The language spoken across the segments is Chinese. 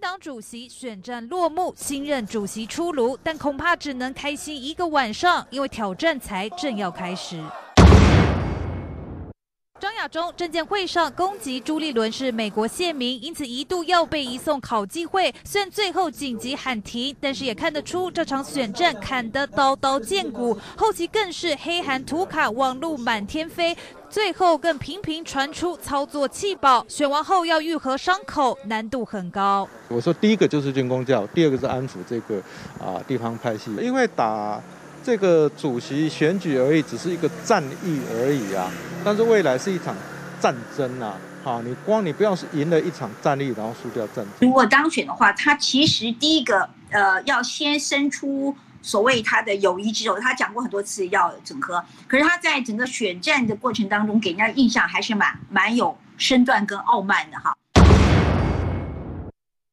党主席选战落幕，新任主席出炉，但恐怕只能开心一个晚上，因为挑战才正要开始。 张亚中证监会上攻击朱立伦是美国县民，因此一度要被移送考纪会。虽然最后紧急喊停，但是也看得出这场选战砍得刀刀见骨，后期更是黑函图卡网路满天飞。最后更频频传出操作弃保，选完后要愈合伤口难度很高。我说第一个就是军公教，第二个是安抚这个地方派系，因为打。 这个主席选举而已，只是一个战役而已啊！但是未来是一场战争啊！好，你不要是赢了一场战役，然后输掉战争。如果当选的话，他其实第一个要先伸出所谓他的友谊之手，他讲过很多次要整合，可是他在整个选战的过程当中，给人家印象还是蛮有身段跟傲慢的哈。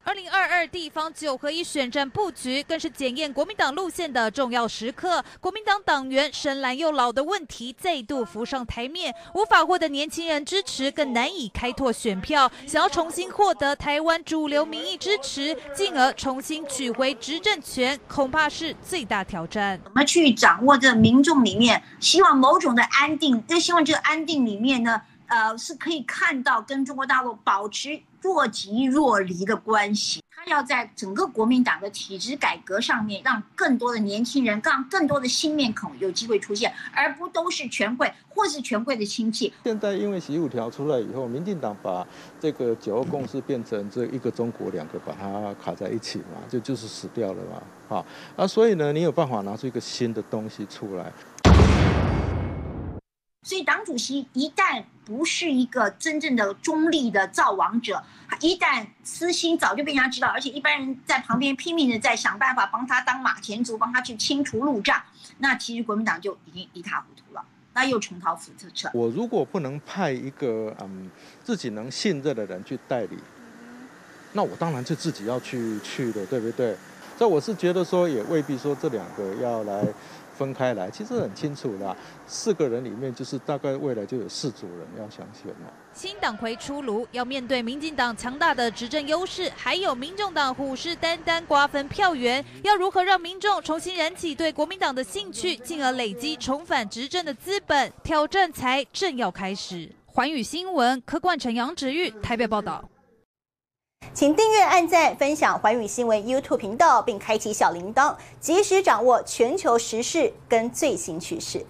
2022地方9合1选战布局，更是检验国民党路线的重要时刻。国民党党员深蓝又老的问题再度浮上台面，无法获得年轻人支持，更难以开拓选票。想要重新获得台湾主流民意支持，进而重新取回执政权，恐怕是最大挑战。怎么去掌握这民众里面希望某种的安定？那希望这个安定里面呢？ 是可以看到跟中国大陆保持若即若离的关系。他要在整个国民党的体制改革上面，让更多的年轻人，让更多的新面孔有机会出现，而不都是权贵或是权贵的亲戚。现在因为15条出来以后，民进党把这个9二共识变成这一个中国两个把它卡在一起嘛，就是死掉了嘛，啊，所以呢，你有办法拿出一个新的东西出来。 所以，党主席一旦不是一个真正的中立的造王者，他一旦私心早就被人家知道，而且一般人在旁边拼命的在想办法帮他当马前卒，帮他去清除路障，那其实国民党就已经一塌糊涂了，那又重蹈覆辙。我如果不能派一个自己能信任的人去代理，那我当然就自己要去的，对不对？所以我是觉得说，也未必说这两个要来。 分开来，其实很清楚啦。4个人里面，就是大概未来就有4组人要想选了。新党魁出炉，要面对民进党强大的执政优势，还有民众党虎视眈眈瓜分票源，要如何让民众重新燃起对国民党的兴趣，进而累积重返执政的资本？挑战才正要开始。环宇新闻柯冠成、杨植玉台北报道。 请订阅、按赞、分享寰宇新闻 YouTube 频道，并开启小铃铛，及时掌握全球时事跟最新趋势。